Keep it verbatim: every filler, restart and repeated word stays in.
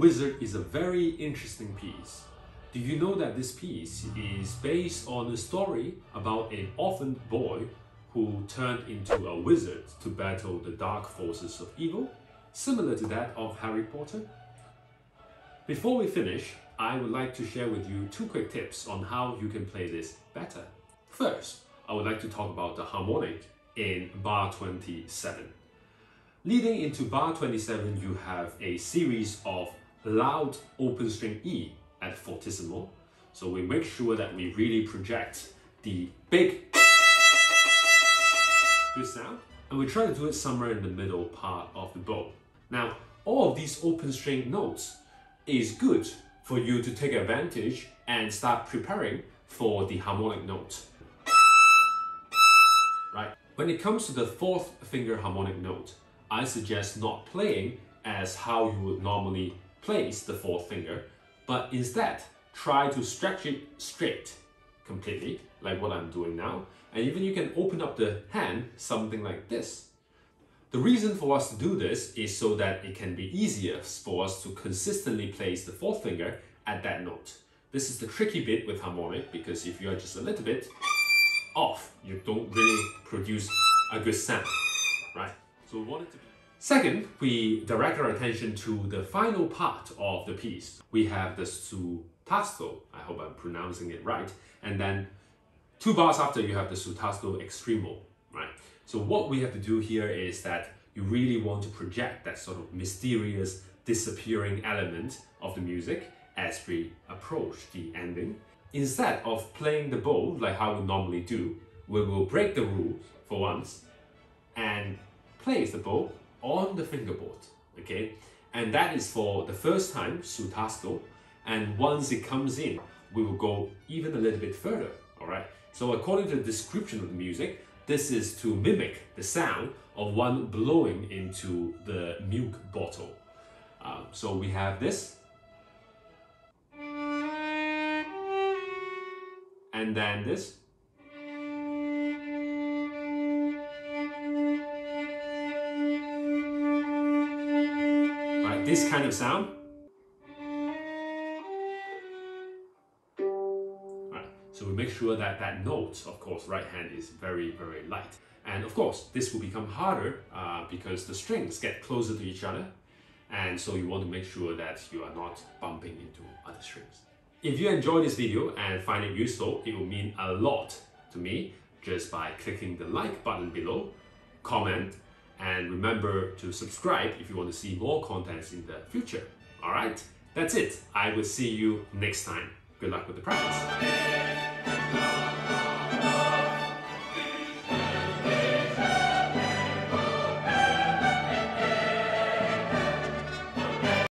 Wizard is a very interesting piece. Do you know that this piece is based on a story about an orphaned boy who turned into a wizard to battle the dark forces of evil, similar to that of Harry Potter? Before we finish, I would like to share with you two quick tips on how you can play this better. First, I would like to talk about the harmonic in bar twenty-seven. Leading into bar twenty-seven, you have a series of loud open string E at fortissimo, so we make sure that we really project the big this sound, and we try to do it somewhere in the middle part of the bow. Now, all of these open string notes is good for you to take advantage and start preparing for the harmonic note. Right? When it comes to the fourth finger harmonic note, I suggest not playing as how you would normally place the fourth finger, but instead try to stretch it straight completely, like what I'm doing now, and even you can open up the hand something like this. The reason for us to do this is so that it can be easier for us to consistently place the fourth finger at that note. This is the tricky bit with harmonic, because if you are just a little bit off, you don't really produce a good sound, right? So we want it to be. Second, we direct our attention to the final part of the piece. We have the su tasto, I hope I'm pronouncing it right, and then two bars after you have the su tasto extremo, right? So what we have to do here is that you really want to project that sort of mysterious, disappearing element of the music as we approach the ending. Instead of playing the bow like how we normally do, we will break the rule for once and place the bow on the fingerboard, okay? And that is for the first time, su tasto, and once it comes in, we will go even a little bit further, all right? So according to the description of the music, this is to mimic the sound of one blowing into the milk bottle. Um, so we have this. And then this. Right, this kind of sound. So we make sure that that note, of course, right hand is very, very light. And of course, this will become harder uh, because the strings get closer to each other. And so you want to make sure that you are not bumping into other strings. If you enjoyed this video and find it useful, it will mean a lot to me just by clicking the like button below, comment, and remember to subscribe if you want to see more contents in the future. All right, that's it. I will see you next time. Good luck with the practice.